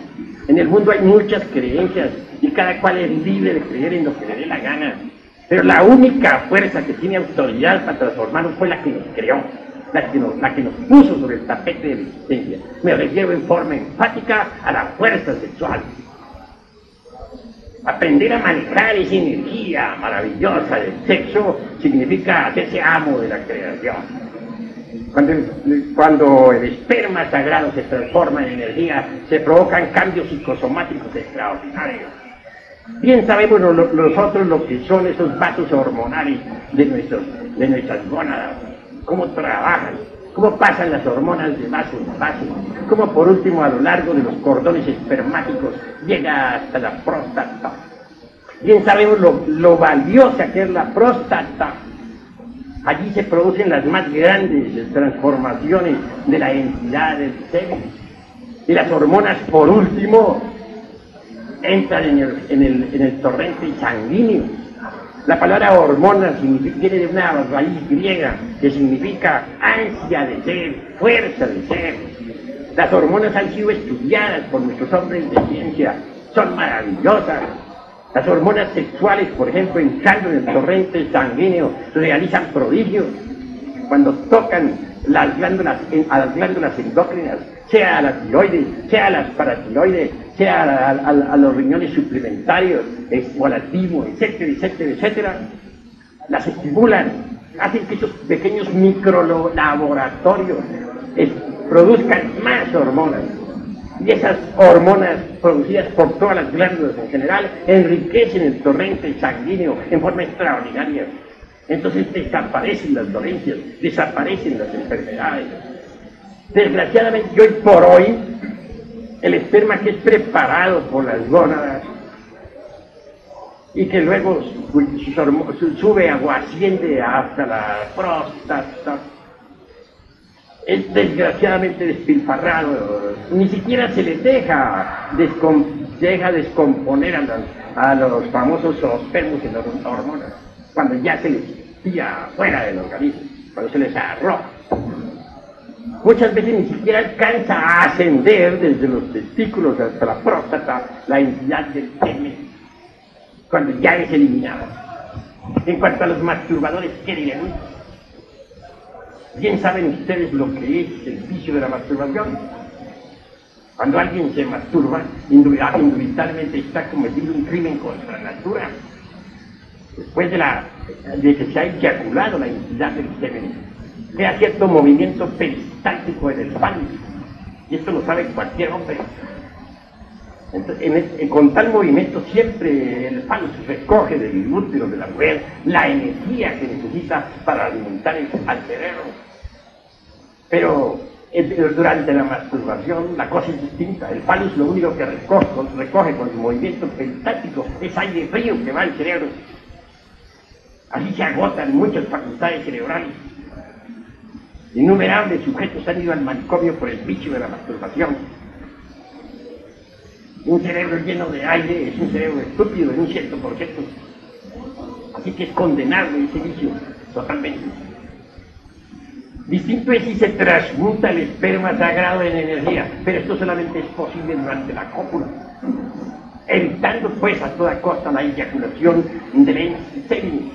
en el mundo hay muchas creencias, y cada cual es libre de creer en lo que le dé la gana. Pero la única fuerza que tiene autoridad para transformarnos fue la que nos creó, la que nos puso sobre el tapete de la existencia. Me refiero en forma enfática a la fuerza sexual. Aprender a manejar esa energía maravillosa del sexo significa hacerse amo de la creación. Cuando el esperma sagrado se transforma en energía, se provocan cambios psicosomáticos extraordinarios. Bien sabemos nosotros lo que son esos vasos hormonales de nuestras gónadas, cómo trabajan, cómo pasan las hormonas de vaso en vaso, cómo por último a lo largo de los cordones espermáticos llega hasta la próstata. Bien sabemos lo valiosa que es la próstata. Allí se producen las más grandes transformaciones de la entidad del ser. Y las hormonas, por último, entran en el torrente sanguíneo. La palabra hormona viene de una raíz griega que significa ansia de ser, fuerza de ser. Las hormonas han sido estudiadas por nuestros hombres de ciencia, son maravillosas. Las hormonas sexuales, por ejemplo, entrando en el torrente sanguíneo, realizan prodigios. Cuando tocan a las glándulas endócrinas, sea a la tiroides, sea a las paratiroides, sea a los riñones suplementarios, o al timo, etcétera, etcétera, etcétera, las estimulan, hacen que esos pequeños microlaboratorios produzcan más hormonas. Y esas hormonas producidas por todas las glándulas en general enriquecen el torrente sanguíneo en forma extraordinaria. Entonces desaparecen las dolencias, desaparecen las enfermedades. Desgraciadamente, hoy por hoy, el esperma que es preparado por las gónadas y que luego sube o asciende hasta la próstata, es desgraciadamente despilfarrado, ni siquiera se les deja descomponer a los famosos ospermos en las hormonas, cuando ya se les tira fuera del organismo, cuando se les arroja. Muchas veces ni siquiera alcanza a ascender desde los testículos hasta la próstata la entidad del semen, cuando ya es eliminada. En cuanto a los masturbadores, ¿qué dirán? ¿Bien saben ustedes lo que es el vicio de la masturbación? Cuando alguien se masturba, indubitablemente está cometiendo un crimen contra la natura. Después de que se ha eyaculado la entidad del semen, crea cierto movimiento peristáltico en el páncreas. Y esto lo sabe cualquier hombre. Entonces, con tal movimiento siempre el páncreas recoge del útero de la mujer la energía que necesita para alimentar al cerebro. Pero durante la masturbación la cosa es distinta. El páncreas lo único que recoge con su movimiento peristáltico es aire frío que va al cerebro. Así se agotan muchas facultades cerebrales. Innumerables sujetos han ido al manicomio por el vicio de la masturbación. Un cerebro lleno de aire es un cerebro estúpido en un cierto proceso. Así que es condenable ese vicio totalmente. Distinto es si se transmuta el esperma sagrado en energía, pero esto solamente es posible durante la cópula, evitando pues a toda costa la eyaculación del semen.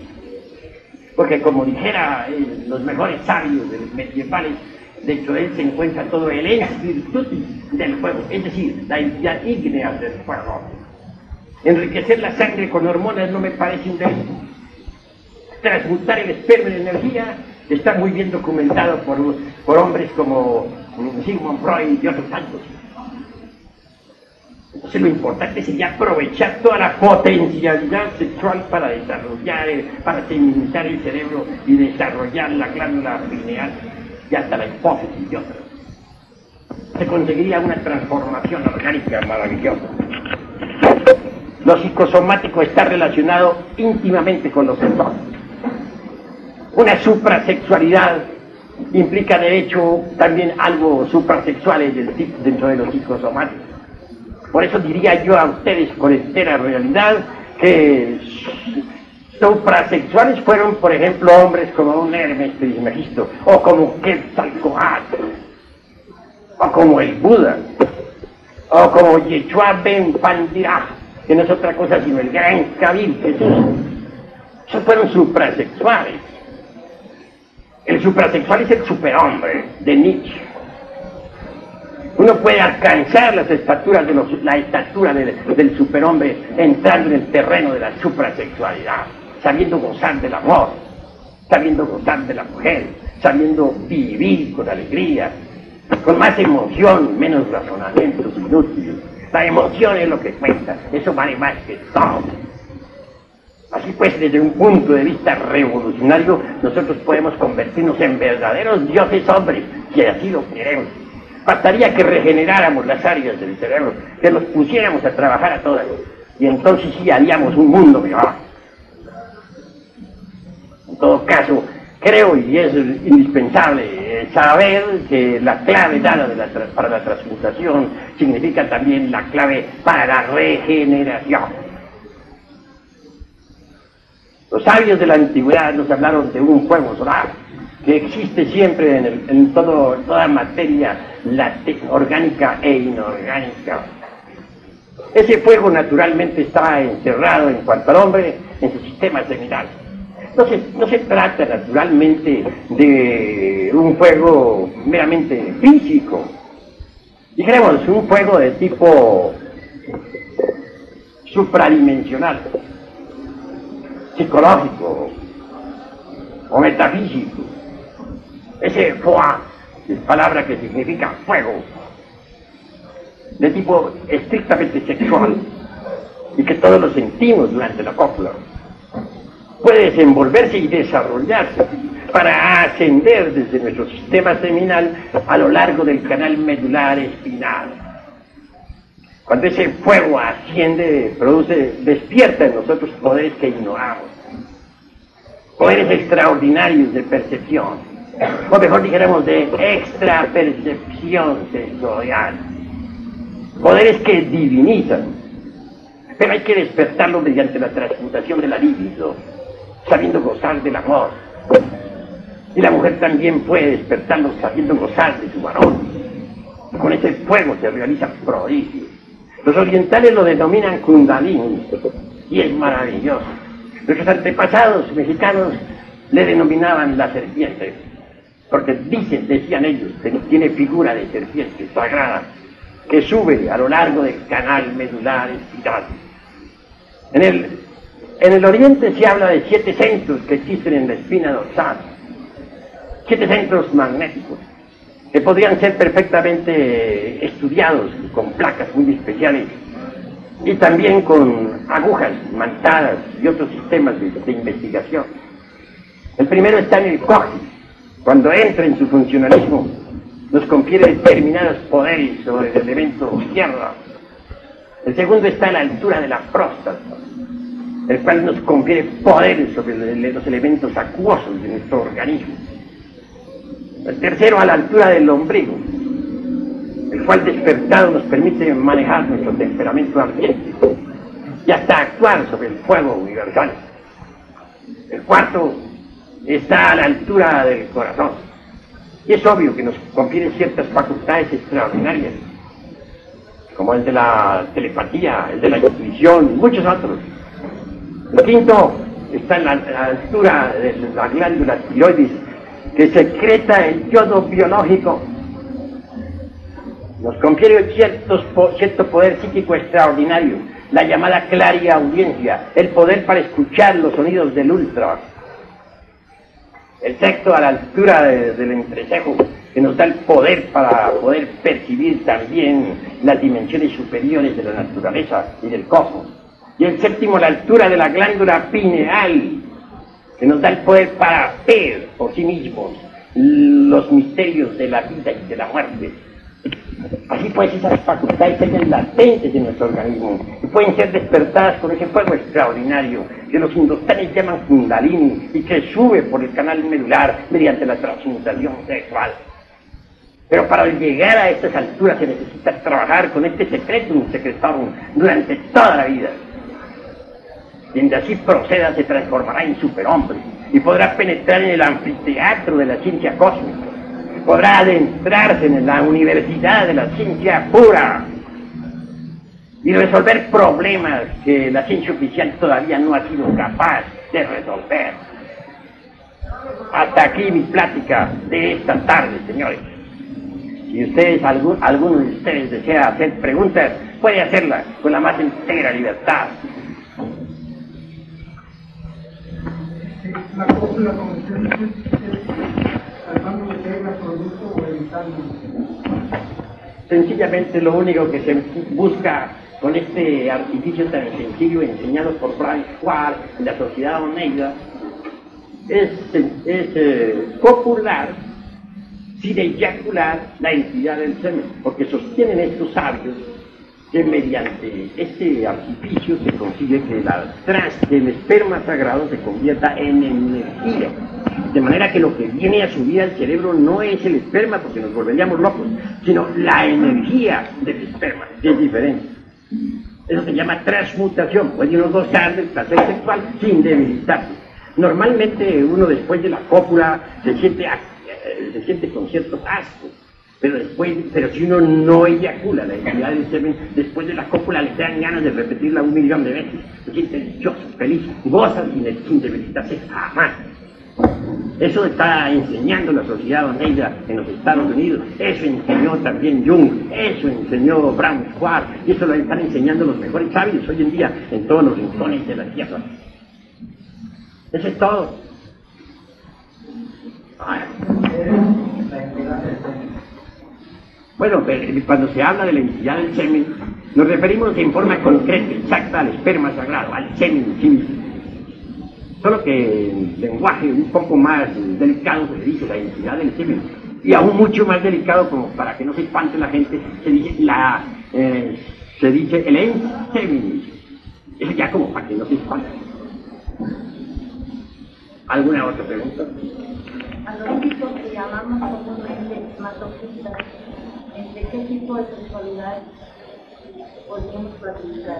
Porque como dijera los mejores sabios de los medievales, dentro de él se encuentra todo el ens virtutis del fuego, es decir, la entidad ígnea del fuego. Enriquecer la sangre con hormonas no me parece un delito. Transmutar el esperma en energía está muy bien documentado por hombres como Sigmund Freud y otros tantos. Entonces lo importante sería aprovechar toda la potencialidad sexual para feminizar el cerebro y desarrollar la glándula pineal y hasta la hipófisis y otras. Se conseguiría una transformación orgánica maravillosa. Lo psicosomático está relacionado íntimamente con lo sexual. Una suprasexualidad implica de hecho también algo suprasexual dentro de lo psicosomático. Por eso diría yo a ustedes con entera realidad que suprasexuales fueron, por ejemplo, hombres como un Hermes Trismegisto, o como Quetzalcoatl, o como el Buda, o como Yeshua Ben Pandiraj, que no es otra cosa sino el gran Kabir Jesús. Esos fueron suprasexuales. El suprasexual es el superhombre de Nietzsche. Uno puede alcanzar las estaturas del superhombre entrando en el terreno de la suprasexualidad, sabiendo gozar del amor, sabiendo gozar de la mujer, sabiendo vivir con alegría, con más emoción, menos razonamientos inútiles. La emoción es lo que cuenta, eso vale más que todo. Así pues, desde un punto de vista revolucionario, nosotros podemos convertirnos en verdaderos dioses hombres, si así lo queremos. Bastaría que regeneráramos las áreas del cerebro, que los pusiéramos a trabajar a todas, y entonces sí haríamos un mundo mejor. En todo caso, creo, y es indispensable saber que la clave dada para la transmutación significa también la clave para la regeneración. Los sabios de la antigüedad nos hablaron de un fuego solar que existe siempre en toda materia orgánica e inorgánica. Ese fuego naturalmente está encerrado en cuanto al hombre en su sistema seminal. No se trata naturalmente de un fuego meramente físico. Dijéramos un fuego de tipo supradimensional, psicológico o metafísico. Ese foa es palabra que significa fuego, de tipo estrictamente sexual, y que todos lo sentimos durante la cópula. Puede desenvolverse y desarrollarse para ascender desde nuestro sistema seminal a lo largo del canal medular espinal. Cuando ese fuego asciende, produce, despierta en nosotros poderes que ignoramos, poderes extraordinarios de percepción, o mejor dijéramos de extrapercepción sensorial, poderes que divinizan, pero hay que despertarlo mediante la transmutación de la libido, sabiendo gozar del amor, y la mujer también puede despertarlo sabiendo gozar de su varón. Con ese fuego se realizan prodigios. Los orientales lo denominan Kundalini, y es maravilloso. Nuestros antepasados mexicanos le denominaban la serpiente, porque decían ellos, que tiene figura de serpiente sagrada, que sube a lo largo del canal medular espiral. En el oriente se habla de 7 centros que existen en la espina dorsal, 7 centros magnéticos, que podrían ser perfectamente estudiados con placas muy especiales y también con agujas, mantadas y otros sistemas de investigación. El primero está en el coxis. Cuando entra en su funcionalismo, nos confiere determinados poderes sobre el elemento tierra. El segundo está a la altura de la próstata, el cual nos confiere poderes sobre los elementos acuosos de nuestro organismo. El tercero a la altura del ombligo, el cual despertado nos permite manejar nuestro temperamento ardiente y hasta actuar sobre el fuego universal. El cuarto está a la altura del corazón, y es obvio que nos confiere ciertas facultades extraordinarias, como el de la telepatía, el de la intuición y muchos otros. El quinto está a la altura de la glándula tiroides, que secreta el yodo biológico. Nos confiere cierto poder psíquico extraordinario, la llamada clariaudiencia, el poder para escuchar los sonidos del ultra. El sexto a la altura del entrecejo, que nos da el poder para poder percibir también las dimensiones superiores de la naturaleza y del cosmos. Y el séptimo a la altura de la glándula pineal, que nos da el poder para ver por sí mismos los misterios de la vida y de la muerte. Así pues, esas facultades están latentes en nuestro organismo y pueden ser despertadas con ese fuego extraordinario que los hindustanes llaman Kundalini y que sube por el canal medular mediante la transmutación sexual. Pero para llegar a estas alturas se necesita trabajar con este secretum secretorum durante toda la vida. Quien de así proceda se transformará en superhombre y podrá penetrar en el anfiteatro de la ciencia cósmica, podrá adentrarse en la universidad de la ciencia pura y resolver problemas que la ciencia oficial todavía no ha sido capaz de resolver. Hasta aquí mi plática de esta tarde, señores. Si ustedes, alguno de ustedes desea hacer preguntas, puede hacerlas con la más entera libertad. La cópula, como usted dice, ¿tratando de ser el producto o evitando? Sencillamente lo único que se busca con este artificio tan sencillo enseñado por Brown-Séquard en la sociedad Oneida, es copular, sin eyacular, la entidad del semen, porque sostienen estos sabios que mediante este artificio se consigue que el esperma sagrado se convierta en energía, de manera que lo que viene a subir al cerebro no es el esperma, porque nos volveríamos locos, sino la energía del esperma, que es diferente. Eso se llama transmutación. Puede uno gozar del placer sexual sin debilitarse. Normalmente uno después de la cópula se siente con ciertos ascos, pero si uno no eyacula la entidad del semen, después de la cópula le dan ganas de repetirla 1.000.000 de veces, se siente dichoso, feliz, goza sin debilitarse jamás. Eso está enseñando la sociedad Oneida en los Estados Unidos, eso enseñó también Jung, eso enseñó Brown-Séquard, y eso lo están enseñando los mejores sabios hoy en día en todos los rincones de la tierra. Eso es todo. Bueno, cuando se habla de la entidad del semen, nos referimos en forma concreta, exacta, al esperma sagrado, al semen sí mismo. Solo que en lenguaje un poco más delicado se dice la entidad del semen, y aún mucho más delicado, como para que no se espante la gente, se dice el ens semen. Eso ya como para que no se espante. ¿Alguna otra pregunta? A lo único que llamamos comúnmente masoquistas, ¿entre qué tipo de sexualidad podríamos practicar?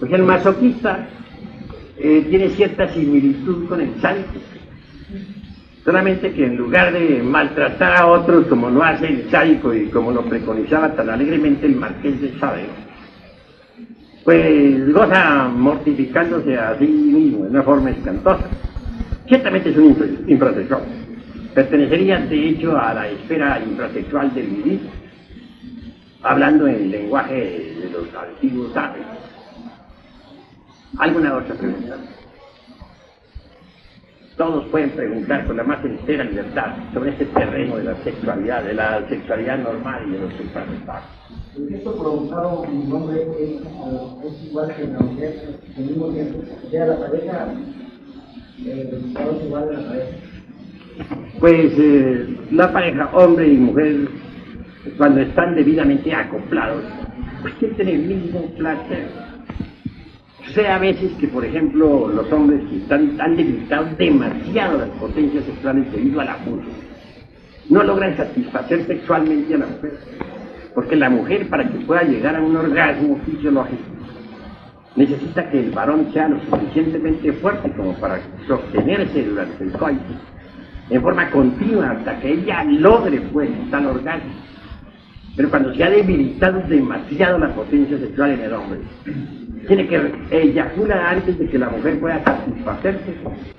Pues el masoquista tiene cierta similitud con el sádico, solamente que en lugar de maltratar a otros como lo hace el sádico y como lo preconizaba tan alegremente el marqués de Sade, pues goza mortificándose a sí mismo de una forma espantosa. Ciertamente es un infrasexual, pertenecería de hecho a la esfera infrasexual del Lilith, hablando en el lenguaje de los antiguos sabios. ¿Alguna otra pregunta? Todos pueden preguntar con la más entera libertad sobre este terreno de la sexualidad normal y de los infrasexuales. Esto preguntado mi nombre es igual que la mujer, al mismo tiempo, sea la pareja. Pues la pareja hombre y mujer, cuando están debidamente acoplados, pues sienten el mismo placer. Sé a veces que, por ejemplo, los hombres que han debilitado demasiado las potencias sexuales debido al abuso, no logran satisfacer sexualmente a la mujer, porque la mujer, para que pueda llegar a un orgasmo fisiológico, necesita que el varón sea lo suficientemente fuerte como para sostenerse durante el coito, en forma continua hasta que ella logre pues tal orgasmo. Pero cuando se ha debilitado demasiado la potencia sexual en el hombre, tiene que eyacular antes de que la mujer pueda satisfacerse